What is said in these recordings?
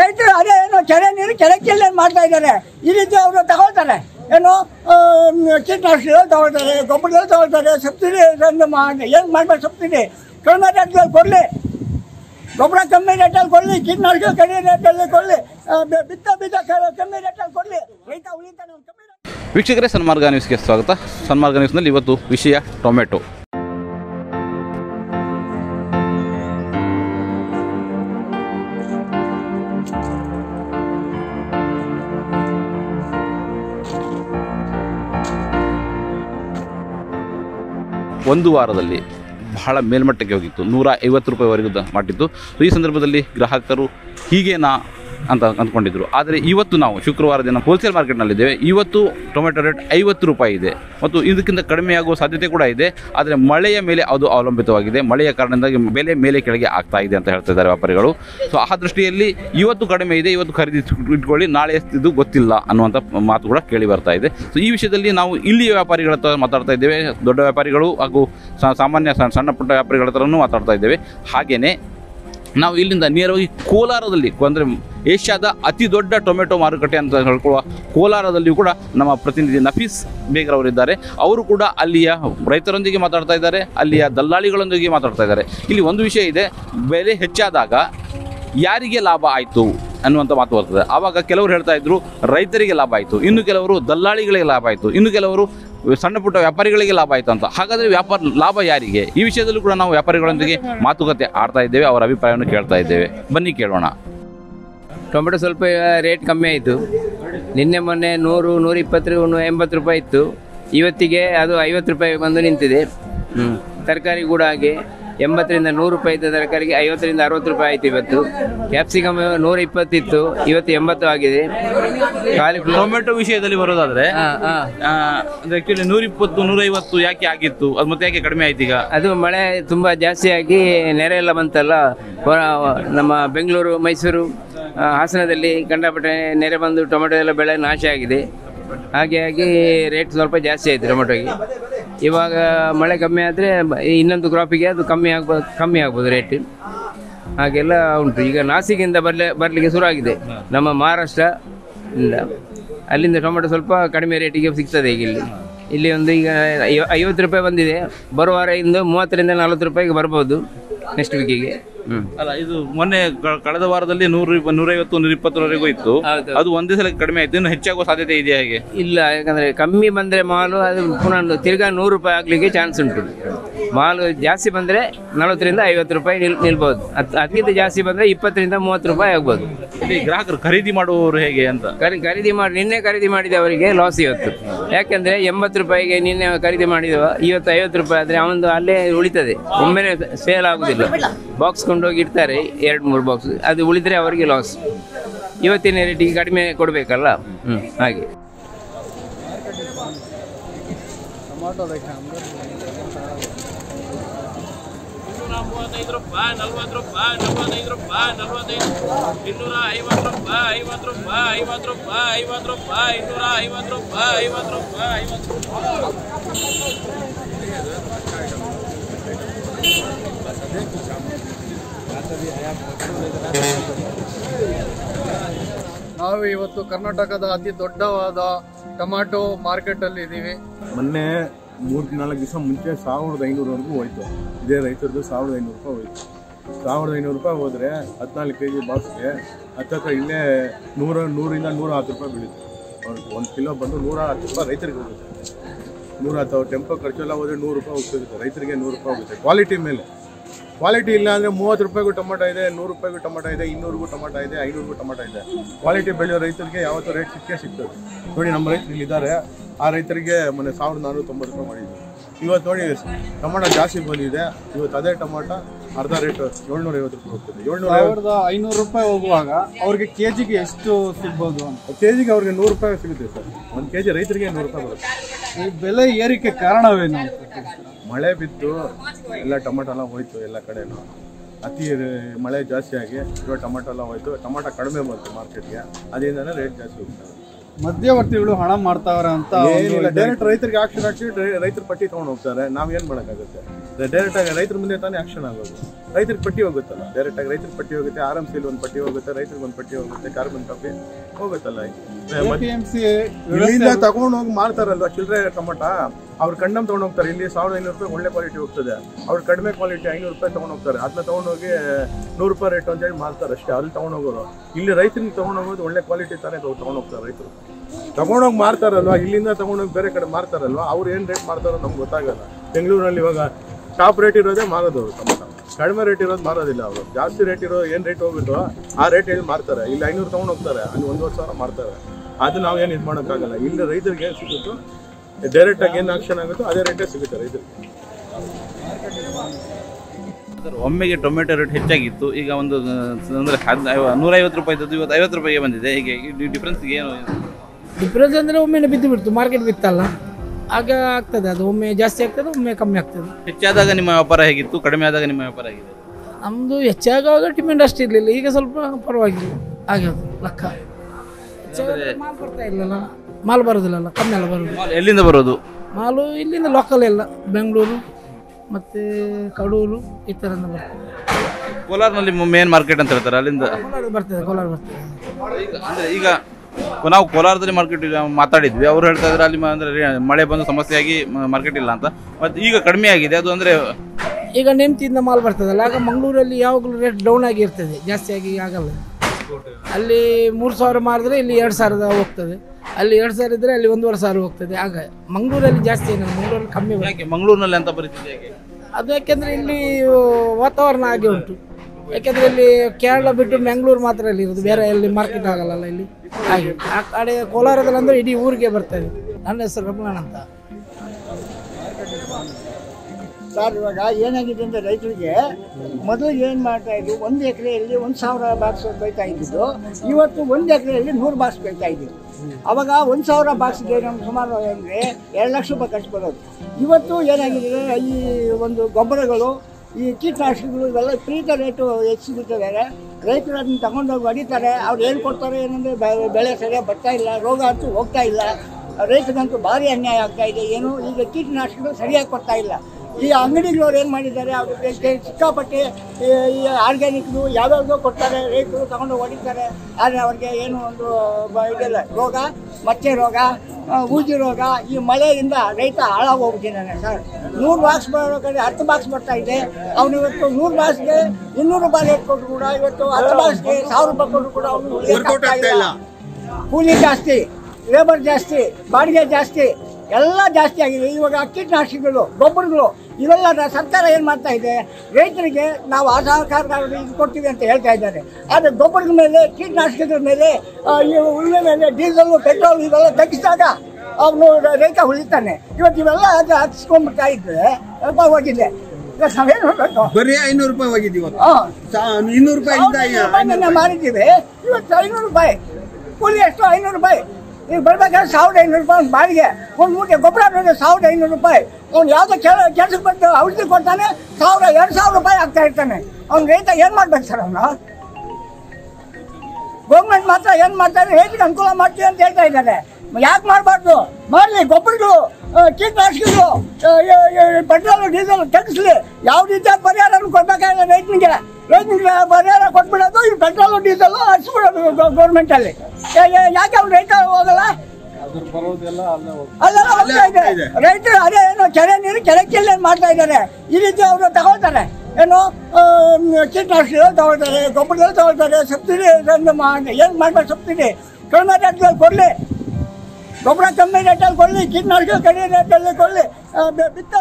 ರೈತರು ಅದೇ ಏನು ಕೆರೆ ನೀರು ಕೆರೆ ಕಿಲ್ಲೆ ಮಾಡ್ತಾ ಇದ್ದಾರೆ. ಈ ರೀತಿ ಅವರು ತಗೊಳ್ತಾರೆ, ಏನು ಕೀಟನಾಶಕಗಳು ತಗೊಳ್ತಾರೆ, ಗೊಬ್ಬರಗಳು ತಗೊಳ್ತಾರೆ, ಸಬ್ಸಿಡಿ ಏನು ಮಾಡ್ಬೇಕು, ಸಬ್ಸಿಡಿ ಕಡಿಮೆ ರೇಟಲ್ಲಿ ಕೊಡಲಿ, ಗೊಬ್ಬರ ಕಮ್ಮಿ ರೇಟಲ್ಲಿ ಕೊಡಲಿ, ಕೀಟನಾಶಕ ಕಡಿಮೆ ರೇಟಲ್ಲಿ ಕೊಡಲಿ, ಬೀಜ ಕಮ್ಮಿ ರೇಟಲ್ಲಿ ಕೊಡಲಿ, ರೈತ ಉಳಿತಾನೆ ಕಮ್ಮಿ. ವೀಕ್ಷಕರೇ, ಸನ್ಮಾರ್ಗ ನ್ಯೂಸ್ಗೆ ಸ್ವಾಗತ. ಸನ್ಮಾರ್ಗ ನ್ಯೂಸ್ನಲ್ಲಿ ಇವತ್ತು ವಿಷಯ ಟೊಮೆಟೊ. ಒಂದು ವಾರದಲ್ಲಿ ಬಹಳ ಮೇಲ್ಮಟ್ಟಕ್ಕೆ ಹೋಗಿತ್ತು, 150 ರೂಪಾಯಿವರೆಗೂ ಮಾಡಿತ್ತು. ಸೊ ಈ ಸಂದರ್ಭದಲ್ಲಿ ಗ್ರಾಹಕರು ಹೀಗೇನಾ ಅಂತ ಅಂದ್ಕೊಂಡಿದ್ರು. ಆದರೆ ಇವತ್ತು ನಾವು ಶುಕ್ರವಾರ ದಿನ ಹೋಲ್ಸೇಲ್ ಮಾರ್ಕೆಟ್ನಲ್ಲಿದ್ದೇವೆ. ಇವತ್ತು ಟೊಮೆಟೊ ರೇಟ್ 50 ರೂಪಾಯಿ ಇದೆ ಮತ್ತು ಇದಕ್ಕಿಂತ ಕಡಿಮೆಯಾಗುವ ಸಾಧ್ಯತೆ ಕೂಡ ಇದೆ. ಆದರೆ ಮಳೆಯ ಮೇಲೆ ಅದು ಅವಲಂಬಿತವಾಗಿದೆ. ಮಳೆಯ ಕಾರಣದಿಂದಾಗಿ ಬೆಲೆ ಮೇಲೆ ಕೆಳಗೆ ಆಗ್ತಾ ಇದೆ ಅಂತ ಹೇಳ್ತಾ ಇದ್ದಾರೆ ವ್ಯಾಪಾರಿಗಳು. ಸೊ ಆ ದೃಷ್ಟಿಯಲ್ಲಿ ಇವತ್ತು ಕಡಿಮೆ ಇದೆ, ಇವತ್ತು ಖರೀದಿ ಇಟ್ಕೊಳ್ಳಿ, ನಾಳೆ ಇದು ಗೊತ್ತಿಲ್ಲ ಅನ್ನುವಂಥ ಮಾತು ಕೂಡ ಕೇಳಿ ಬರ್ತಾ ಇದೆ. ಸೊ ಈ ವಿಷಯದಲ್ಲಿ ನಾವು ಇಲ್ಲಿಯ ವ್ಯಾಪಾರಿಗಳ ಹತ್ರ ಮಾತಾಡ್ತಾ ಇದ್ದೇವೆ, ದೊಡ್ಡ ವ್ಯಾಪಾರಿಗಳು ಹಾಗೂ ಸಾಮಾನ್ಯ ಸಣ್ಣ ಪುಟ್ಟ ವ್ಯಾಪಾರಿಗಳ ಹತ್ರನೂ ಮಾತಾಡ್ತಾ ಇದ್ದೇವೆ. ಹಾಗೆಯೇ ನಾವು ಇಲ್ಲಿಂದ ನೇರವಾಗಿ ಕೋಲಾರದಲ್ಲಿ, ಅಂದರೆ ಏಷ್ಯಾದ ಅತಿ ದೊಡ್ಡ ಟೊಮೆಟೊ ಮಾರುಕಟ್ಟೆ ಅಂತ ಹೇಳ್ಕೊಳ್ಳುವ ಕೋಲಾರದಲ್ಲಿಯೂ ಕೂಡ ನಮ್ಮ ಪ್ರತಿನಿಧಿ ನಫೀಸ್ ಬೇಗರ್ ಅವರಿದ್ದಾರೆ. ಅವರು ಕೂಡ ಅಲ್ಲಿಯ ರೈತರೊಂದಿಗೆ ಮಾತಾಡ್ತಾ ಇದ್ದಾರೆ, ಅಲ್ಲಿಯ ದಲ್ಲಾಳಿಗಳೊಂದಿಗೆ ಮಾತಾಡ್ತಾ ಇದ್ದಾರೆ. ಇಲ್ಲಿ ಒಂದು ವಿಷಯ ಇದೆ, ಬೆಲೆ ಹೆಚ್ಚಾದಾಗ ಯಾರಿಗೆ ಲಾಭ ಆಯಿತು ಅನ್ನುವಂಥ ಮಾತು ಬರ್ತದೆ. ಆವಾಗ ಕೆಲವರು ಹೇಳ್ತಾ ಇದ್ದರು ರೈತರಿಗೆ ಲಾಭ ಆಯಿತು, ಇನ್ನು ಕೆಲವರು ದಲ್ಲಾಳಿಗಳಿಗೆ ಲಾಭ ಆಯಿತು, ಇನ್ನು ಕೆಲವರು ಸಣ್ಣ ಪುಟ್ಟ ವ್ಯಾಪಾರಿಗಳಿಗೆ ಲಾಭ ಆಯಿತು ಅಂತ. ಹಾಗಾದರೆ ಲಾಭ ಯಾರಿಗೆ? ಈ ವಿಷಯದಲ್ಲೂ ಕೂಡ ನಾವು ವ್ಯಾಪಾರಿಗಳೊಂದಿಗೆ ಮಾತುಕತೆ ಆಡ್ತಾ ಇದ್ದೇವೆ, ಅವರ ಅಭಿಪ್ರಾಯವನ್ನು ಕೇಳ್ತಾ ಇದ್ದೇವೆ. ಬನ್ನಿ ಕೇಳೋಣ. ಟೊಮೆಟೊ ಸ್ವಲ್ಪ ರೇಟ್ ಕಮ್ಮಿ ಆಯಿತು. ನಿನ್ನೆ ಮೊನ್ನೆ 100, 120, 180 ರೂಪಾಯಿ ಇತ್ತು. ಇವತ್ತಿಗೆ ಅದು 50 ರೂಪಾಯಿ ಬಂದು ನಿಂತಿದೆ. ತರಕಾರಿ ಕೂಡ ಹಾಗೆ 80ರಿಂದ 100 ರೂಪಾಯಿ ಇದ್ದ ತರಕಾರಿಗೆ 50ರಿಂದ 60 ರೂಪಾಯಿ ಆಯಿತು ಇವತ್ತು. ಕ್ಯಾಪ್ಸಿಕಮ್ 120 ಇತ್ತು, ಇವತ್ತು 80 ಆಗಿದೆ. ಟೊಮೆಟೊ ವಿಷಯದಲ್ಲಿ ಬರೋದಾದ್ರೆ ಆಕ್ಚುಲಿ 120, 150 ಯಾಕೆ ಆಗಿತ್ತು, ಅದು ಮತ್ತೆ ಯಾಕೆ ಕಡಿಮೆ ಆಯ್ತು? ಈಗ ಅದು ಮಳೆ ತುಂಬಾ ಜಾಸ್ತಿ ಆಗಿ ನೆರೆ ಎಲ್ಲ ಬಂತಲ್ಲ, ನಮ್ಮ ಬೆಂಗಳೂರು, ಮೈಸೂರು, ಹಾಸನದಲ್ಲಿ ಕಂಡಪಟ್ಟೆ ನೆರೆ ಬಂದು ಟೊಮೆಟೊ ಎಲ್ಲ ಬೆಳೆ ನಾಶ ಆಗಿದೆ. ಹಾಗಾಗಿ ರೇಟ್ ಸ್ವಲ್ಪ ಜಾಸ್ತಿ ಆಯಿತು ಟೊಮೆಟೊಗೆ. ಇವಾಗ ಮಳೆ ಕಮ್ಮಿ ಆದರೆ ಇನ್ನೊಂದು ಕ್ರಾಪಿಗೆ ಅದು ಕಮ್ಮಿ ಆಗ್ಬೋದು ರೇಟ್. ಹಾಗೆಲ್ಲ ಉಂಟು. ಈಗ ನಾಸಿಕಿಂದ ಬರಲಿಕ್ಕೆ ಶುರು ಆಗಿದೆ, ನಮ್ಮ ಮಹಾರಾಷ್ಟ್ರ ಇಂದ. ಅಲ್ಲಿಂದ ಟೊಮೆಟೊ ಸ್ವಲ್ಪ ಕಡಿಮೆ ರೇಟಿಗೆ ಸಿಗ್ತದೆ ಈಗ ಇಲ್ಲಿ. ಇಲ್ಲಿ ಒಂದು ಈಗ 50 ರೂಪಾಯಿ ಬಂದಿದೆ. ಬರುವ ವಾರ ಇಂದು 30ರಿಂದ 40 ರೂಪಾಯಿಗೆ ಬರ್ಬೋದು ನೆಕ್ಸ್ಟ್ ವೀಕಿಗೆ. ಅಲ್ಲ, ಇದು ಮೊನ್ನೆ ಕಳೆದ ವಾರದಲ್ಲಿ 100, 150, 120ವರೆಗೂ ಇತ್ತು. ಅದು ಒಂದೇ ಸಲ ಕಡಿಮೆ ಆಯ್ತು. ಇನ್ನು ಹೆಚ್ಚಾಗುವ ಸಾಧ್ಯತೆ ಇದೆಯಾ? ಹಾಗೆ ಇಲ್ಲ, ಯಾಕಂದ್ರೆ ಕಮ್ಮಿ ಬಂದ್ರೆ ಮಾಲು ಅದು ಪುನಃ ತಿರ್ಗಾ 100 ರೂಪಾಯಿ ಆಗ್ಲಿಕ್ಕೆ ಚಾನ್ಸ್ ಉಂಟು. ಮಾಲು ಜಾಸ್ತಿ ಬಂದ್ರೆ 40ರಿಂದ 50 ರೂಪಾಯಿ ನಿಲ್ಬಹುದು. ಅದಕ್ಕಿಂತ ಜಾಸ್ತಿ ಬಂದ್ರೆ 20ರಿಂದ 30 ರೂಪಾಯಿ ಆಗ್ಬೋದು. ಇಲ್ಲಿ ಗ್ರಾಹಕರು ಖರೀದಿ ಮಾಡುವವರು ಹೇಗೆ ಅಂತ ನಿನ್ನೆ ಖರೀದಿ ಮಾಡಿದ ಅವರಿಗೆ ಲಾಸ್ ಇವತ್ತು. ಯಾಕಂದ್ರೆ 80 ರೂಪಾಯಿಗೆ ನಿನ್ನೆ ಖರೀದಿ ಮಾಡಿದವ, ಇವತ್ತು 50 ರೂಪಾಯಿ ಆದ್ರೆ ಅವನು ಅಲ್ಲೇ ಉಳಿತದೆ, ಒಮ್ಮೆಲೆ ಸೇಲ್ ಆಗುದಿಲ್ಲ. ಬಾಕ್ಸ್ ಕೊಂಡೋಗಿ ಇಡ್ತಾರೆ 2-3 ಬಾಕ್ಸ್, ಅದು ಉಳಿದ್ರೆ ಅವರಿಗೆ ಲಾಸ್. ಇವತ್ತಿನ ರೇಟಿಗೆ ಕಡಿಮೆ ಕೊಡಬೇಕಲ್ಲ, ಹಾಗೆ. ನಾವು ಇವತ್ತು ಕರ್ನಾಟಕದ ಅತಿ ದೊಡ್ಡವಾದ ಟೊಮ್ಯಾಟೊ ಮಾರ್ಕೆಟ್ ಅಲ್ಲಿ ಇದ್ದೀವಿ. ಮೊನ್ನೆ 3-4 ದಿವಸ ಮುಂಚೆ 1500ವರೆಗೂ ಹೋಯ್ತು. ಇದೇ ರೈತರದ್ದು 1500 ರೂಪಾಯಿ ಹೋಯ್ತು. 1500 ರೂಪಾಯಿ ಹೋದ್ರೆ 14 kg ಬಾಕ್ಸ್ಗೆ ಹತ್ತತ್ರ ಇಲ್ಲೇ 100, 100ರಿಂದ 110 ರೂಪಾಯಿ ಬೀಳುತ್ತೆ. ಅವ್ರಿಗೆ 1 ಕಿಲೋ ಬಂದು 110 ರೂಪಾಯಿ ರೈತರಿಗೆ ಹೋಗುತ್ತೆ. 110 ಟೆಂಪೋ ಖರ್ಚೆಲ್ಲ ಹೋದ್ರೆ 100 ರೂಪಾಯಿ ಹೋಗ್ತಿರುತ್ತೆ ರೈತರಿಗೆ. 100 ರೂಪಾಯಿ ಹೋಗುತ್ತೆ ಕ್ವಾಲಿಟಿ ಮೇಲೆ. ಕ್ವಾಲಿಟಿ ಇಲ್ಲ ಅಂದರೆ 30 ರೂಪಾಯಿಗೂ ಟೊಮೆಟೊ ಇದೆ, 100 ರೂಪಾಯಿಗೂ ಟೊಮೆಟೊ ಇದೆ, 200ಗೂ ಟೊಮೆಟೊ ಇದೆ, 500ಗೂ ಟೊಮೆಟೊ ಇದೆ. ಕ್ವಾಲಿಟಿ ಬೆಳೆಯೋ ರೈತರಿಗೆ ಯಾವತ್ತೂ ರೇಟ್ ಸಿಕ್ಕೇ ಸಿಗ್ತದೆ. ನೋಡಿ, ನಮ್ಮ ರೈತರು ಇಲ್ಲಿದ್ದಾರೆ. ಆ ರೈತರಿಗೆ ಮೊನ್ನೆ 1490 ರೂಪಾಯಿ ಮಾಡಿದ್ರು. ಇವತ್ತು ನೋಡಿ, ಟೊಮೆಟೊ ಜಾಸ್ತಿ ಬಂದಿದೆ. ಇವತ್ತು ಅದೇ ಟೊಮೆಟೊ ಅರ್ಧ ರೇಟ್ 750 ರೂಪಾಯಿ ಹೋಗ್ತದೆ. 700, 500 ರೂಪಾಯಿ ಹೋಗುವಾಗ ಅವ್ರಿಗೆ ಕೆಜಿಗೆ ಎಷ್ಟು ಸಿಗ್ಬೋದು? ಕೆಜಿಗೆ ಅವ್ರಿಗೆ 100 ರೂಪಾಯಿ ಸಿಗುತ್ತೆ ಸರ್. 1 kg ರೈತರಿಗೆ 100 ರೂಪಾಯಿ ಬರುತ್ತೆ. ಈ ಬೆಲೆ ಏರಿಕೆ ಕಾರಣವೇನು? ಮಳೆ ಬಿದ್ದು ಎಲ್ಲ ಟೊಮೆಟೊ ಎಲ್ಲ ಹೋಯ್ತು ಎಲ್ಲ ಕಡೆನೂ. ಅತಿ ಮಳೆ ಜಾಸ್ತಿ ಆಗಿ ಇವಾಗ ಟೊಮೆಟೊ ಎಲ್ಲ ಹೋಯ್ತು. ಟೊಮೆಟೊ ಕಡಿಮೆ ಬಂತು ಮಾರ್ಕೆಟ್ಗೆ, ಅದರಿಂದನೇ ರೇಟ್ ಜಾಸ್ತಿ ಹೋಗ್ತದೆ. ಮಧ್ಯವರ್ತಿಗಳು ಹಣ ಮಾಡ್ತಾವರ ಅಂತ ಏನಿಲ್ಲ, ಡೈರೆಕ್ಟ್ ರೈತರಿಗೆ ಆಕ್ಷನ್ ಹಾಕಿ ರೈತರ ಪಟ್ಟಿ ತಗೊಂಡು ಹೋಗ್ತಾರೆ. ನಾವು ಏನು ಮಾಡಕಾಗುತ್ತೆ? ಡೈರೆಕ್ಟ್ ಆಗಿ ರೈತರ ಮುಂದೆ ತಾನೇ ಆಕ್ಷನ್ ಆಗೋದು. ರೈತರ ಪಟ್ಟಿ ಹೋಗುತ್ತಲ್ಲ, ಡೈರೆಕ್ಟ್ ಆಗಿ ರೈತರ ಪಟ್ಟಿ ಹೋಗುತ್ತೆ, ಆರ್ಎಂಸಿಲಿ ಒಂದು ಪಟ್ಟಿ ಹೋಗುತ್ತೆ, ರೈತರಿಗೆ ಒಂದು ಪಟ್ಟಿ ಹೋಗುತ್ತೆ, ಕಾರ್ಬನ್ ಕಾಪಿ ಹೋಗುತ್ತಲ್ಲ. APMC ಇಲ್ಲಿಂದ ತಗೊಂಡು ಹೋಗಿ ಮಾರ್ತಾರಲ್ವಾ ಚಿಲ್ಲರೆ ಟೊಮಟ, ಅವ್ರು ಕಣ್ಣಮ್ ತಗೊಂಡು ಹೋಗ್ತಾರೆ. ಇಲ್ಲಿ 1500 ರೂಪಾಯಿ ಒಳ್ಳೆ ಕ್ವಾಲಿಟಿ ಹೋಗ್ತದೆ, ಅವ್ರು ಕಡಿಮೆ ಕ್ವಾಲಿಟಿ 500 ರೂಪಾಯಿ ತಗೊಂಡು ಹೋಗ್ತಾರೆ. ಅದನ್ನ ತಗೊಂಡೋಗಿ 100 ರೂಪಾಯಿ ರೇಟ್ ಅಂತ ಹೇಳಿ ಮಾರ್ತಾರೆ ಅಷ್ಟೇ. ಅಲ್ಲಿ ತಗೊಂಡೋಗೋರು, ಇಲ್ಲಿ ರೈತರಿಗೆ ತಗೊಂಡೋಗೋದು ಒಳ್ಳೆ ಕ್ವಾಲಿಟಿ ತಾನೇ ತಗೊಂಡು ಹೋಗ್ತಾರೆ. ರೈತರು ತಗೊಂಡೋಗಿ ಮಾರ್ತಾರಲ್ವಾ, ಇಲ್ಲಿಂದ ತಗೊಂಡೋಗಿ ಬೇರೆ ಕಡೆ ಮಾರ್ತಾರಲ್ವಾ, ಅವ್ರು ಏನು ರೇಟ್ ಮಾರ್ತಾರೋ ನಮ್ಗೆ ಗೊತ್ತಾಗಲ್ಲ. ಬೆಂಗಳೂರಲ್ಲಿ ಇವಾಗ ಟಾಪ್ ರೇಟ್ ಇರೋದೇ ಮಾರೋದು ಅವರು, ಟಮಟ ಕಡಿಮೆ ರೇಟ್ ಇರೋದು ಮಾರೋದಿಲ್ಲ. ಅವರು ಜಾಸ್ತಿ ರೇಟ್ ಇರೋ ಏನು ರೇಟ್ ಹೋಗ್ಬಿಟ್ಟು ಆ ರೇಟ್ ಹೇಳಿ ಮಾರ್ತಾರೆ. ಇಲ್ಲಿ 500 ತಗೊಂಡು ಹೋಗ್ತಾರೆ, ಅಲ್ಲಿ 1,000 ಮಾರ್ತಾರೆ. ಅದು ನಾವು ಏನು ಇದು ಮಾಡೋಕ್ಕಾಗಲ್ಲ. ಇಲ್ಲಿ ರೈತರಿಗೆ ಏನು ಸಿಗುತ್ತೋ ಡೈರೆಕ್ಟ್ ಆಗಿ ಏನು ಆಕ್ಷನ್ ಆಗುತ್ತೋ ಅದೇ ರೇಟೇ ಸಿಗುತ್ತೆ ರೈತರಿಗೆ. ಒಮ್ಮೆಗೆ ಟೊಮೆಟೊ ರೇಟ್ ಹೆಚ್ಚಾಗಿತ್ತು, ಈಗ ಒಂದು ಅಂದರೆ 150 ರೂಪಾಯಿ ಇದ್ದದ್ದು ಇವತ್ತು 50 ರೂಪಾಯಿಗೆ ಬಂದಿದೆ. ಹೀಗೆ ಡಿಫ್ರೆನ್ಸ್ಗೆ ಏನು ಡಿಫ್ರೆನ್ಸ್ ಅಂದರೆ ಒಮ್ಮೆಲೆ ಬಿದ್ದು ಬಿಡ್ತು, ಮಾರ್ಕೆಟ್ ಬಿತ್ತಲ್ಲ ಆಗ ಆಗ್ತದೆ. ಅದು ಒಮ್ಮೆ ಜಾಸ್ತಿ ಆಗ್ತದೆ, ಒಮ್ಮೆ ಕಮ್ಮಿ ಆಗ್ತದೆ. ಹೆಚ್ಚಾದಾಗ ನಿಮ್ಮ ವ್ಯಾಪಾರ ಹೇಗಿತ್ತು, ಕಡಿಮೆ ಆದಾಗ ನಿಮ್ಮ ವ್ಯಾಪಾರ ಹೇಗಿದೆ? ನಮ್ಮದು ಹೆಚ್ಚಾಗುವಾಗ ಡಿಮ್ಯಾಂಡ್ ಅಷ್ಟು ಇರಲಿಲ್ಲ, ಈಗ ಸ್ವಲ್ಪ ಪರವಾಗಿಲ್ಲ ಆಗೋದು. ಲಕ್ಕ ಮಾಲ್ ಬರ್ತಾ ಇಲ್ಲಲ್ಲ, ಮಾಲ್ ಬರೋದಿಲ್ಲಲ್ಲ, ಕಮ್ಮಿ ಎಲ್ಲ ಬರೋದು. ಎಲ್ಲಿಂದ ಬರೋದು ಮಾಲು? ಇಲ್ಲಿಂದ ಲೋಕಲ್ ಎಲ್ಲ, ಬೆಂಗಳೂರು ಮತ್ತು ಕಡೂರು ಈ ಥರ ಬರ್ತದೆ. ಕೋಲಾರ್ನಲ್ಲಿ ಮೇನ್ ಮಾರ್ಕೆಟ್ ಅಂತ ಹೇಳ್ತಾರೆ, ಅಲ್ಲಿಂದ ಬರ್ತದೆ, ಕೋಲಾರ ಬರ್ತದೆ. ಈಗ ನಾವು ಕೋಲಾರದಲ್ಲಿ ಮಾರ್ಕೆಟ್ ಮಾತಾಡಿದ್ವಿ, ಅವ್ರು ಹೇಳ್ತಾ ಇದ್ರೆ ಅಲ್ಲಿ ಅಂದರೆ ಮಳೆ ಬಂದು ಸಮಸ್ಯೆಯಾಗಿ ಮಾರ್ಕೆಟ್ ಇಲ್ಲ ಅಂತ. ಮತ್ತು ಈಗ ಕಡಿಮೆ ಆಗಿದೆ ಅದು, ಅಂದರೆ ಈಗ ನೇಮತಿಯಿಂದ ಮಾಲ್ ಬರ್ತದಲ್ಲ, ಆಗ ಮಂಗಳೂರಲ್ಲಿ ಯಾವಾಗಲೂ ರೇಟ್ ಡೌನ್ ಆಗಿರ್ತದೆ, ಜಾಸ್ತಿ ಆಗಿ ಆಗಲ್ಲ. ಅಲ್ಲಿ 3,000 ಮಾರಿದ್ರೆ ಇಲ್ಲಿ 2,000 ಹೋಗ್ತದೆ, ಅಲ್ಲಿ 2,000 ಇದ್ದರೆ ಅಲ್ಲಿ 1,500 ಹೋಗ್ತದೆ. ಆಗ ಮಂಗಳೂರಲ್ಲಿ ಜಾಸ್ತಿ ಏನಿಲ್ಲ, ಮಂಗಳೂರಲ್ಲಿ ಕಮ್ಮಿ. ಯಾಕೆ ಮಂಗಳೂರಿನಲ್ಲಿ ಅಂತ ಬರೀತಿದೆ? ಅದು ಯಾಕೆಂದರೆ ಇಲ್ಲಿ ವಾತಾವರಣ ಹಾಗೆ ಉಂಟು. ಯಾಕೆಂದರೆ ಇಲ್ಲಿ ಕೇರಳ ಬಿಟ್ಟು ಮ್ಯಾಂಗ್ಳೂರು ಮಾತ್ರ ಇಲ್ಲಿ ಇರೋದು, ಬೇರೆ ಎಲ್ಲಿ ಮಾರ್ಕೆಟ್ ಆಗಲ್ಲಲ್ಲ ಇಲ್ಲಿ. ಹಾಗೆ ಆ ಕಡೆ ಕೋಲಾರದಲ್ಲಿ ಅಂದರೆ ಇಡೀ ಊರಿಗೆ ಬರ್ತದೆ. ನನ್ನ ಹೆಸರು ರಮಣ ಅಂತ ಸರ್. ಇವಾಗ ಏನಾಗಿದೆ ಅಂದರೆ ರೈತರಿಗೆ ಮೊದಲು ಏನು ಮಾಡ್ತಾಯಿದ್ರು, 1 ಎಕರೆಯಲ್ಲಿ 1,000 ಬಾಕ್ಸ್ ಬೈತಾ ಇದ್ದಿದ್ದು, ಇವತ್ತು 1 ಎಕರೆಯಲ್ಲಿ 100 ಬಾಕ್ಸ್ ಬೈತಾ ಇದ್ದಿದ್ದು. ಅವಾಗ 1,000 ಬಾಕ್ಸ್ಗೆ ನಮ್ಗೆ ಸುಮಾರು ಅಂದರೆ 2 ಲಕ್ಷ ರೂಪಾಯಿ ಖರ್ಚು ಬರೋದು. ಇವತ್ತು ಏನಾಗಿದೆ, ಈ ಒಂದು ಗೊಬ್ಬರಗಳು, ಈ ಕೀಟನಾಶಕಗಳು ಇವೆಲ್ಲ ವಿಪರೀತ ರೇಟು ಹೆಚ್ಚಿಬಿಟ್ಟಿದ್ದಾರೆ. ರೈತರು ಅದನ್ನು ತಗೊಂಡೋಗಿ ಹೊಡಿತಾರೆ. ಅವ್ರು ಏನು ಕೊಡ್ತಾರೆ ಏನಂದರೆ ಬೆಳೆ ಸರಿಯಾಗಿ ಬರ್ತಾ ಇಲ್ಲ, ರೋಗ ಅಂತೂ ಹೋಗ್ತಾ ಇಲ್ಲ, ರೈತರಿಗಂತೂ ಭಾರಿ ಅನ್ಯಾಯ ಆಗ್ತಾ ಇದೆ. ಏನು ಈಗ ಕೀಟನಾಶಕಗಳು ಸರಿಯಾಗಿ ಕೊಡ್ತಾ ಇಲ್ಲ. ಈ ಅಂಗಡಿಗಳವ್ರು ಏನು ಮಾಡಿದ್ದಾರೆ, ಅವ್ರಿಗೆ ಸಿಕ್ಕಾಪಟ್ಟೆ ಈ ಆರ್ಗ್ಯಾನಿಕ್ದು ಯಾವ್ಯಾವ್ದೋ ಕೊಡ್ತಾರೆ, ರೈತರು ತಗೊಂಡು ಹೊಡಿತಾರೆ. ಆದರೆ ಅವ್ರಿಗೆ ಏನು ಒಂದು ಇದೆಲ್ಲ ರೋಗ, ಮಚ್ಚೆ ರೋಗ, ಹೂಜಿ ರೋಗ, ಈ ಮಳೆಯಿಂದ ರೈತ ಹಾಳಾಗೋಗ್ಬಿಟ್ಟಿದ್ದಾನೆ ಸರ್. 100 ಬಾಕ್ಸ್ ಬರೋ ಕಡೆ 10 ಬಾಕ್ಸ್ ಬರ್ತಾ ಇದೆ. ಅವನು ಇವತ್ತು 100 ಬಾಕ್ಸ್ಗೆ 200 ರೂಪಾಯಿ ರೇಟ್ ಕೊಟ್ಟರು ಕೂಡ, ಇವತ್ತು 10 ಬಾಕ್ಸ್ಗೆ 1,000 ರೂಪಾಯಿ ಕೊಟ್ಟರು ಕೂಡ ಅವನು ಕೂಲಿ ಜಾಸ್ತಿ, ಲೇಬರ್ ಜಾಸ್ತಿ, ಬಾಡಿಗೆ ಜಾಸ್ತಿ, ಎಲ್ಲ ಜಾಸ್ತಿ ಆಗಿದೆ. ಇವಾಗ ಕೀಟನಾಶಕಗಳು, ಗೊಬ್ಬರಗಳು ಇವೆಲ್ಲ ಸರ್ಕಾರ ಏನು ಮಾಡ್ತಾ ಇದೆ, ರೈತರಿಗೆ ನಾವು ಆ ಸಹಕಾರಗಳು ಇದು ಕೊಡ್ತೀವಿ ಅಂತ ಹೇಳ್ತಾ ಇದ್ದಾರೆ. ಆದರೆ ಗೊಬ್ಬರದ ಮೇಲೆ, ಕೀಟನಾಶಕಗಳ ಮೇಲೆ, ಈ ಉಳ್ಳೆ ಮೇಲೆ, ಡೀಸೆಲ್ಲು, ಪೆಟ್ರೋಲ್ ಇವೆಲ್ಲ ತಗ್ಗಿಸಿದಾಗ ಅವನು ರೈತ ಉಳಿತಾನೆ. ಇವತ್ತು ಇವೆಲ್ಲ ಅದು ಹಚ್ಕೊಂಡ್ಬಿಡ್ತಾ ಇದ್ದರೆ ಸ್ವಲ್ಪ ಹೋಗಿದೆ. ಬರೀ 500 ರೂಪಾಯಿ ಹೋಗಿದೆ ಇವತ್ತು. 200 ರೂಪಾಯಿ ಮಾರಿದ್ದೀವಿ, ಇವತ್ತು 500 ರೂಪಾಯಿ ಕೂಲಿ. ಎಷ್ಟು? 500 ರೂಪಾಯಿ. ನೀವು ಬರ್ಬೇಕಾದ್ರೆ 1,500 ರೂಪಾಯಿ ಒಂದು ಬಾಡಿಗೆ, ಒಂದು ಮೂಟೆ ಗೊಬ್ಬರ ಹಾಕಿದ್ರೆ 1,500 ರೂಪಾಯಿ. ಅವ್ನು ಯಾವುದೋ ಕೆಲಸಕ್ಕೆ ಬಂದು ಔಷಧಿ ಕೊಡ್ತಾನೆ, 1,000 2,000 ರೂಪಾಯಿ ಆಗ್ತಾ ಇರ್ತಾನೆ. ಅವ್ನು ರೈತ ಏನು ಮಾಡ್ಬೇಕು ಸರ್? ಅವನು ಗೌರ್ಮೆಂಟ್ ಮಾತ್ರ ಏನು ಮಾಡ್ತಾರೆ, ರೈತರಿಗೆ ಅನುಕೂಲ ಮಾಡ್ತೀವಿ ಅಂತ ಹೇಳ್ತಾ ಇದ್ದಾರೆ. ಯಾಕೆ ಮಾಡಬಾರ್ದು? ಮಾಡಲಿ. ಗೊಬ್ಬರಗಳು, ಕೀಟನಾಶಕಗಳು, ಪೆಟ್ರೋಲು, ಡೀಸೆಲ್ ತಗ್ಗಿಸ್ಲಿ. ಯಾವ ರೀತಿಯಾಗಿ ಪರಿಹಾರವನ್ನು ಕೊಡಬೇಕಾಗಿಲ್ಲ ರೈತನಿಗೆ. ರೈತನಿಗೆ ಪರಿಹಾರ ಕೊಟ್ಬಿಡೋದು, ಈ ಪೆಟ್ರೋಲು ಡೀಸೆಲ್ಲು ಹಚ್ಬಿಡೋದು ಗೌರ್ಮೆಂಟಲ್ಲಿ. ಯಾಕೆ ಅವ್ನು ರೈತ ಹೋಗಲ್ಲ? ಅಲ್ಲೆಲ್ಲ ಹೋಗ್ತಾ ಇದೆ ರೈತರು. ಅದೇ ಏನು ಕೆರೆ ನೀರು, ಕೆರೆ ಕಿಲ್ಲೇನು ಮಾಡ್ತಾ ಇದ್ದಾರೆ. ಈ ರೀತಿ ಅವರು ತಗೊಳ್ತಾರೆ, ಏನು ಕೀಟನಾಶಕಗಳು ತಗೊಳ್ತಾರೆ, ಗೊಬ್ಬರಗಳು ತಗೊಳ್ತಾರೆ. ಸಬ್ಸಿಡಿ ಏನು ಮಾಡ್ಬೇಕು? ಸಬ್ಸಿಡಿ ಕಡಿಮೆ ರೇಟ್ಗಳು ಕೊಡಲಿ, ಗೊಬ್ಬರ ಕಮ್ಮಿ ರೇಟಲ್ಲಿ ಕೊಡಲಿ, ಕೀಟನಾಶಕ ಕಡಿಮೆ ರೇಟಲ್ಲಿ ಕೊಡಲಿ,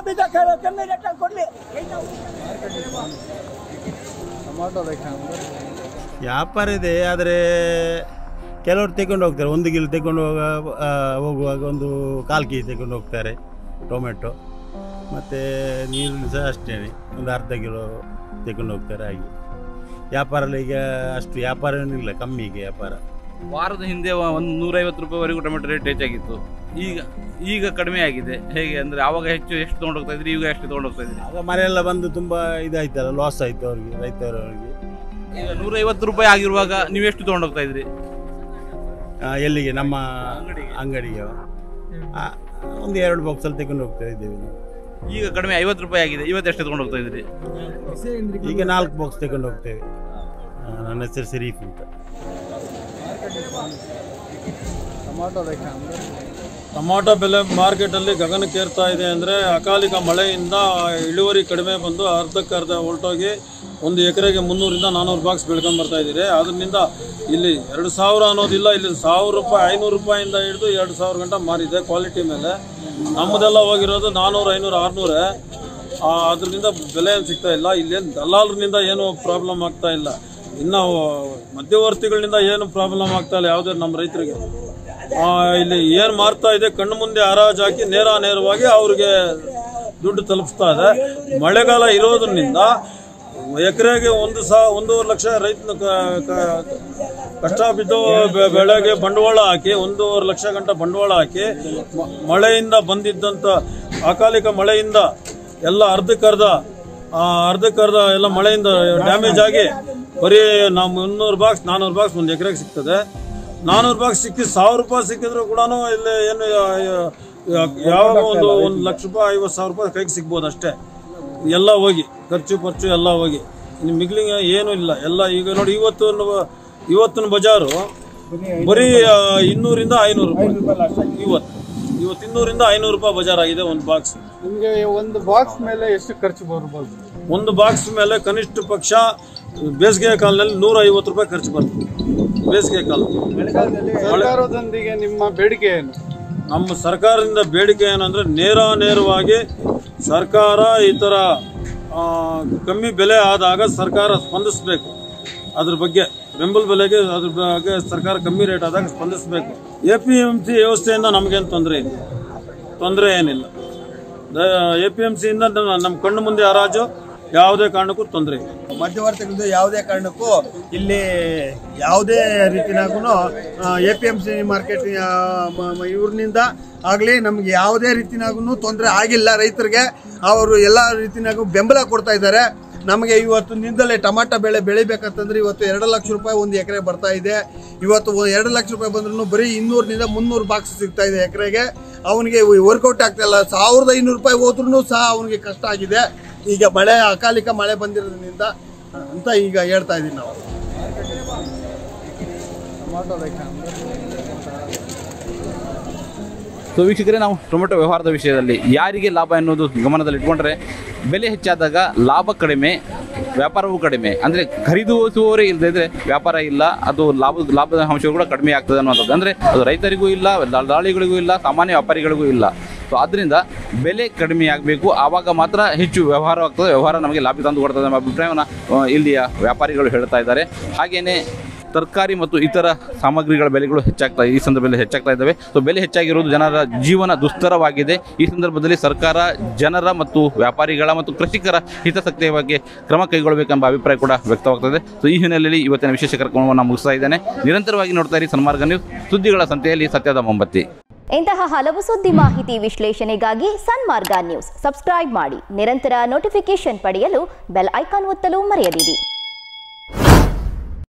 ಬೀಜ ಕಮ್ಮಿ ರೇಟಲ್ಲಿ ಕೊಡಲಿ. ವ್ಯಾಪಾರ ಇದೆ, ಆದರೆ ಕೆಲವರು ತೆಗೊಂಡು ಹೋಗ್ತಾರೆ. 1 ಕಿಲೋ ತೆಗೊಂಡು ಹೋಗುವಾಗ 1/4 ಕೆಜಿ ತೆಗೊಂಡು ಹೋಗ್ತಾರೆ ಟೊಮೆಟೊ. ಮತ್ತು ನೀರುಳ್ಳಿ ಸಹ ಅಷ್ಟೇ, 1/2 ಕಿಲೋ ತೆಗೊಂಡು ಹೋಗ್ತಾರೆ. ಹಾಗೆ ವ್ಯಾಪಾರಲ್ಲಿ ಈಗ ಅಷ್ಟು ವ್ಯಾಪಾರವೂ ಇಲ್ಲ, ಕಮ್ಮಿ ಈಗ ವ್ಯಾಪಾರ. ವಾರದ ಹಿಂದೆ ಒಂದು 150 ರೂಪಾಯಿವರೆಗೂ ಟೊಮೆಟೊ ರೇಟ್ ಹೆಚ್ಚಾಗಿತ್ತು, ಈಗ ಕಡಿಮೆ ಆಗಿದೆ. ಹೇಗೆ ಅಂದರೆ ಆವಾಗ ಎಷ್ಟು ತೊಗೊಂಡು ಹೋಗ್ತಾ ಇದ್ರಿ, ಈಗ ಎಷ್ಟು ತೊಗೊಂಡು ಹೋಗ್ತಾ ಇದ್ರಿ? ಆಗ ಮನೆಯೆಲ್ಲ ಬಂದು ತುಂಬ ಇದಾಯ್ತಲ್ಲ, ಲಾಸ್ ಆಯಿತು ಅವ್ರಿಗೆ, ರೈತರವರಿಗೆ. ಈಗ 150 ರೂಪಾಯಿ ಆಗಿರುವಾಗ ನೀವು ಎಷ್ಟು ತೊಗೊಂಡು ಹೋಗ್ತಾ ಇದ್ರಿ? ಎಲ್ಲಿಗೆ ನಮ್ಮ ಅಂಗಡಿಗೆ ಒಂದು ಎರಡು ಬಾಕ್ಸ್ ಅಲ್ಲಿ ತಕೊಂಡು ಹೋಗ್ತಾ ಇದ್ದೀವಿ ನಾವು. ಈಗ ಕಡಿಮೆ 50 ರೂಪಾಯಿ ಆಗಿದೆ. ಇವತ್ತು ಎಷ್ಟು ತಕೊಂಡು ಹೋಗ್ತಾ ಇದ್ದೀರಿ? ಈಗ 4 ಬಾಕ್ಸ್ ತಕೊಂಡು ಹೋಗ್ತೇವೆ. ನನ್ನ ಹೆಸರು ಶರೀಫ್ ಅಂತ. टमाटो बेले मार्केटली गगनक्केर्ता इदे अंद्रे अकालिक मಳೆಯಿಂದ ಇಳುವರಿ ಕಡಿಮೆ ಬಂದು ಅರ್ಧಕ್ಕರ್ಧ ಹೊರಟೋಗಿ ಒಂದು ಎಕರೆಗೆ 300 ರಿಂದ 400 ಬಾಕ್ಸ್ ಬೆಳ್ಕೊಂಡು ಬರ್ತಾ ಇದ್ದೀರಿ. ಅದರಿಂದ ಇಲ್ಲಿ 2000 ಅನ್ನೋದಿಲ್ಲ, ಇಲ್ಲಿ 1000 ರೂಪಾಯಿ 500 ರೂಪಾಯಿಂದ ಹಿಡಿದು 2000 ಗಂಟ ಮಾರಿದೆ ಕ್ವಾಲಿಟಿ ಮೇಲೆ. ನಮ್ಮದೆಲ್ಲ ಹೋಗಿರೋದು 400 500 600. ಅದರಿಂದ ಬೆಲೆ ಸಿಗ್ತಾ ಇಲ್ಲ. ಇಲ್ಲಿ ದಲ್ಲಾಲರಿಂದ ಏನು ಪ್ರಾಬ್ಲಮ್ ಆಗ್ತಾ ಇಲ್ಲ, ಇನ್ನು ಮಧ್ಯವರ್ತಿಗಳಿಂದ ಏನು ಪ್ರಾಬ್ಲಮ್ ಆಗ್ತಾ ಇಲ್ಲ ಯಾವುದೇ ನಮ್ಮ ರೈತರಿಗೆ. ಇಲ್ಲಿ ಏನು ಮಾರ್ತಾ ಇದೆ ಕಣ್ಣು ಮುಂದೆ ಹರಾಜು ಹಾಕಿ ನೇರವಾಗಿ ಅವ್ರಿಗೆ ದುಡ್ಡು ತಲುಪಿಸ್ತಾ ಇದೆ. ಮಳೆಗಾಲ ಇರೋದ್ರಿಂದ ಎಕರೆಗೆ 1.5 ಲಕ್ಷ ರೈತನ ಕಷ್ಟ ಬಿದ್ದು ಬೆಳೆಗೆ ಬಂಡವಾಳ ಹಾಕಿ 1.5 ಲಕ್ಷ ಗಂಟ ಬಂಡವಾಳ ಹಾಕಿ ಮಳೆಯಿಂದ ಬಂದಿದ್ದಂಥ ಅಕಾಲಿಕ ಮಳೆಯಿಂದ ಎಲ್ಲ ಅರ್ಧಕ್ಕರ್ಧ ಎಲ್ಲ ಮಳೆಯಿಂದ ಡ್ಯಾಮೇಜ್ ಆಗಿ ಬರೀ ನಾವು 300 ಬಾಕ್ಸ್ 400 ಬಾಕ್ಸ್ ಒಂದು ಎಕರೆಗೆ ಸಿಗ್ತದೆ. 400 ಬಾಕ್ಸ್ ಸಿಕ್ಕಿ 1000 ರೂಪಾಯಿ ಸಿಕ್ಕಿದ್ರು ಕೂಡ ಇಲ್ಲಿ ಏನು ಯಾವಾಗ ಒಂದು 1 ಲಕ್ಷ ರೂಪಾಯಿ 50,000 ರೂಪಾಯಿ ಕೈಗೆ ಸಿಗ್ಬೋದು ಅಷ್ಟೇ. ಎಲ್ಲ ಹೋಗಿ ಖರ್ಚು ಎಲ್ಲ ಹೋಗಿ ಇನ್ನು ಮಿಗ್ಲಿಂಗ್ ಏನೂ ಇಲ್ಲ. ಎಲ್ಲ ಈಗ ನೋಡಿ ಇವತ್ತಿನ ಬಜಾರು ಬರೀ 200 ರಿಂದ 500 ರೂಪಾಯಿ. ಇವತ್ತು 200 ರಿಂದ 500 ರೂಪಾಯಿ ಬಜಾರಾಗಿದೆ ಒಂದು ಬಾಕ್ಸ್. ನಿಮಗೆ ಒಂದು ಬಾಕ್ಸ್ ಮೇಲೆ ಎಷ್ಟು ಖರ್ಚು ಬರ್ಬೋದು? ಒಂದು ಬಾಕ್ಸ್ ಮೇಲೆ ಕನಿಷ್ಠ ಪಕ್ಷ ಬೇಸಿಗೆ ಕಾಲದಲ್ಲಿ 150 ರೂಪಾಯಿ ಖರ್ಚು ಬರ್ತದೆ. ಬೇಸಿಗೆ ಕಾಲ ಸರ್ಕಾರದೊಂದಿಗೆ ನಿಮ್ಮ ಬೇಡಿಕೆ ಏನು? ನಮ್ಮ ಸರ್ಕಾರದಿಂದ ಬೇಡಿಕೆ ಏನಂದರೆ ನೇರವಾಗಿ ಸರ್ಕಾರ ಈ ಥರ ಕಮ್ಮಿ ಬೆಲೆ ಆದಾಗ ಸರ್ಕಾರ ಸ್ಪಂದಿಸಬೇಕು. ಅದ್ರ ಬಗ್ಗೆ ಬೆಂಬಲ ಬೆಲೆಗೆ ಅದ್ರ ಬಗ್ಗೆ ಸರ್ಕಾರ ಕಮ್ಮಿ ರೇಟ್ ಆದಾಗ ಸ್ಪಂದಿಸಬೇಕು. APMC ವ್ಯವಸ್ಥೆಯಿಂದ ನಮಗೇನು ತೊಂದರೆ ಏನಿಲ್ಲ. APMCಯಿಂದ ನಮ್ಮ ಕಣ್ಣು ಮುಂದೆ ಹರಾಜು ಯಾವುದೇ ಕಾರಣಕ್ಕೂ ತೊಂದರೆ ಇಲ್ಲ. ಮಧ್ಯವರ್ತಿಗಳಿಂದ ಯಾವುದೇ ಕಾರಣಕ್ಕೂ ಇಲ್ಲಿ ಯಾವುದೇ ರೀತಿಯಾಗೂ APMC ಮಾರ್ಕೆಟ್ ಇವ್ರನಿಂದ ಆಗಲಿ ನಮ್ಗೆ ಯಾವುದೇ ರೀತಿಯಾಗೂ ತೊಂದರೆ ಆಗಿಲ್ಲ. ರೈತರಿಗೆ ಅವರು ಎಲ್ಲ ರೀತಿಯಾಗೂ ಬೆಂಬಲ ಕೊಡ್ತಾ ಇದ್ದಾರೆ. ನಮಗೆ ಇವತ್ತಿನಿಂದಲೇ ಟೊಮಾಟೊ ಬೆಳೆ ಬೆಳಿಬೇಕಂತಂದರೆ ಇವತ್ತು 2 ಲಕ್ಷ ರೂಪಾಯಿ ಒಂದು ಎಕರೆ ಬರ್ತಾ ಇದೆ. ಇವತ್ತು 2 ಲಕ್ಷ ರೂಪಾಯಿ ಬಂದ್ರೂ ಬರೀ 200 ರಿಂದ 300 ಬಾಕ್ಸ್ ಸಿಗ್ತಾ ಇದೆ ಎಕರೆಗೆ. ಅವನಿಗೆ ವರ್ಕೌಟ್ ಆಗ್ತಾಯಿಲ್ಲ. 1500 ರೂಪಾಯಿ ಹೋದ್ರೂ ಸಹ ಅವನಿಗೆ ಕಷ್ಟ ಆಗಿದೆ. ಈಗ ಮಳೆ ಅಕಾಲಿಕ ಮಳೆ ಬಂದಿರೋದ್ರಿಂದ ಅಂತ ಈಗ ಹೇಳ್ತಾ ಇದ್ದೀನಿ ನಾವು. ಸೊ ವೀಕ್ಷಕರೇ, ನಾವು ಟೊಮೆಟೊ ವ್ಯವಹಾರದ ವಿಷಯದಲ್ಲಿ ಯಾರಿಗೆ ಲಾಭ ಎನ್ನುವುದು ಗಮನದಲ್ಲಿಟ್ಕೊಂಡ್ರೆ ಬೆಲೆ ಹೆಚ್ಚಾದಾಗ ಲಾಭ ಕಡಿಮೆ, ವ್ಯಾಪಾರವೂ ಕಡಿಮೆ. ಅಂದರೆ ಖರೀದಿಸುವವರೇ ಇಲ್ಲದೇ ಇದ್ದರೆ ವ್ಯಾಪಾರ ಇಲ್ಲ, ಅದು ಲಾಭದ ಅಂಶಗಳು ಕೂಡ ಕಡಿಮೆ ಆಗ್ತದೆ ಅನ್ನೋಂಥದ್ದು. ಅಂದರೆ ಅದು ರೈತರಿಗೂ ಇಲ್ಲ, ದಲ್ಲಾಳಿಗಳಿಗೂ ಇಲ್ಲ, ಸಾಮಾನ್ಯ ವ್ಯಾಪಾರಿಗಳಿಗೂ ಇಲ್ಲ. ಸೊ ಆದ್ದರಿಂದ ಬೆಲೆ ಕಡಿಮೆ ಆಗಬೇಕು, ಆವಾಗ ಮಾತ್ರ ಹೆಚ್ಚು ವ್ಯವಹಾರವಾಗ್ತದೆ. ವ್ಯವಹಾರ ನಮಗೆ ಲಾಭ ತಂದು ಕೊಡ್ತದೆ ಎಂಬ ಅಭಿಪ್ರಾಯವನ್ನು ಇಲ್ಲಿಯ ವ್ಯಾಪಾರಿಗಳು ಹೇಳ್ತಾ ಇದ್ದಾರೆ. ಹಾಗೆಯೇ ತರಕಾರಿ ಮತ್ತು ಇತರ ಸಾಮಗ್ರಿಗಳ ಬೆಲೆಗಳು ಈ ಸಂದರ್ಭದಲ್ಲಿ ಹೆಚ್ಚಾಗ್ತಾ ಇದ್ದಾವೆ. ಸೊ ಬೆಲೆ ಹೆಚ್ಚಾಗಿರುವುದು ಜನರ ಜೀವನ ದುಸ್ತರವಾಗಿದೆ. ಈ ಸಂದರ್ಭದಲ್ಲಿ ಸರ್ಕಾರ ಜನರ ಮತ್ತು ವ್ಯಾಪಾರಿಗಳ ಮತ್ತು ಕೃಷಿಕರ ಹಿತಾಸಕ್ತಿಯ ಬಗ್ಗೆ ಕ್ರಮ ಕೈಗೊಳ್ಳಬೇಕೆಂಬ ಅಭಿಪ್ರಾಯ ಕೂಡ ವ್ಯಕ್ತವಾಗ್ತದೆ. ಸೊ ಈ ಹಿನ್ನೆಲೆಯಲ್ಲಿ ಇವತ್ತಿನ ವಿಶೇಷ ಕಾರ್ಯಕ್ರಮವನ್ನು ಮುಗಿಸ್ತಾ ಇದ್ದೇನೆ. ನಿರಂತರವಾಗಿ ನೋಡ್ತಾ ಇರಿ ಸನ್ಮಾರ್ಗ ನ್ಯೂಸ್, ಸುದ್ದಿಗಳ ಸಂತೆಯಲ್ಲಿ ಸತ್ಯದ ಮೊಂಬತ್ತಿ. ಇಂತಹ ಹಲವು ಸುದ್ದಿ ಮಾಹಿತಿ ವಿಶ್ಲೇಷಣೆಗಾಗಿ ಸನ್ಮಾರ್ಗ ನ್ಯೂಸ್ ಸಬ್ಸ್ಕ್ರೈಬ್ ಮಾಡಿ. ನಿರಂತರ ನೋಟಿಫಿಕೇಶನ್ ಪಡೆಯಲು ಬೆಲ್ ಐಕಾನ್ ಒತ್ತಲು ಮರೆಯದಿರಿ.